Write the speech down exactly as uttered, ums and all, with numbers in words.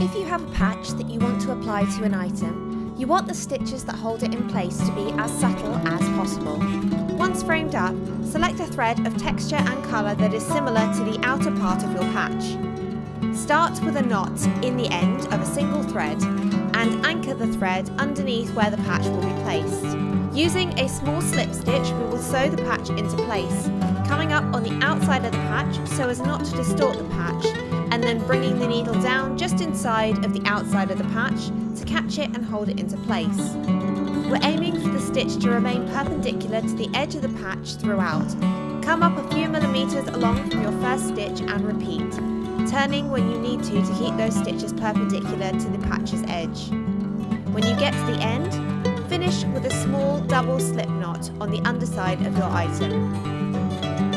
If you have a patch that you want to apply to an item, you want the stitches that hold it in place to be as subtle as possible. Once framed up, select a thread of texture and colour that is similar to the outer part of your patch. Start with a knot in the end of a single thread and anchor the thread underneath where the patch will be placed. Using a small slip stitch, we will sew the patch into place, coming up on the outside of the patch so as not to distort the patch, and then bringing the needle down just inside of the outside of the patch to catch it and hold it into place. We're aiming for the stitch to remain perpendicular to the edge of the patch throughout. Come up a few millimetres along from your first stitch and repeat, turning when you need to to keep those stitches perpendicular to the patch's edge. When you get to the end, finish with a small double slip knot on the underside of your item.